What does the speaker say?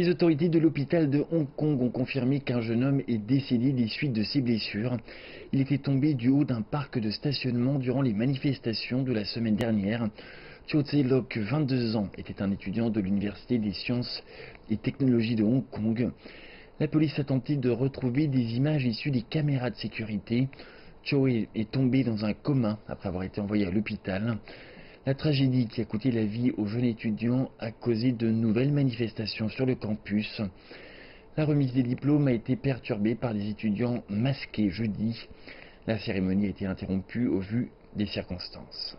Les autorités de l'hôpital de Hong Kong ont confirmé qu'un jeune homme est décédé des suites de ses blessures. Il était tombé du haut d'un parc de stationnement durant les manifestations de la semaine dernière. Chow Tse-lok, 22 ans, était un étudiant de l'Université des sciences et technologies de Hong Kong. La police a tenté de retrouver des images issues des caméras de sécurité. Chow est tombé dans un coma après avoir été envoyé à l'hôpital. La tragédie qui a coûté la vie aux jeunes étudiants a causé de nouvelles manifestations sur le campus. La remise des diplômes a été perturbée par des étudiants masqués jeudi. La cérémonie a été interrompue au vu des circonstances.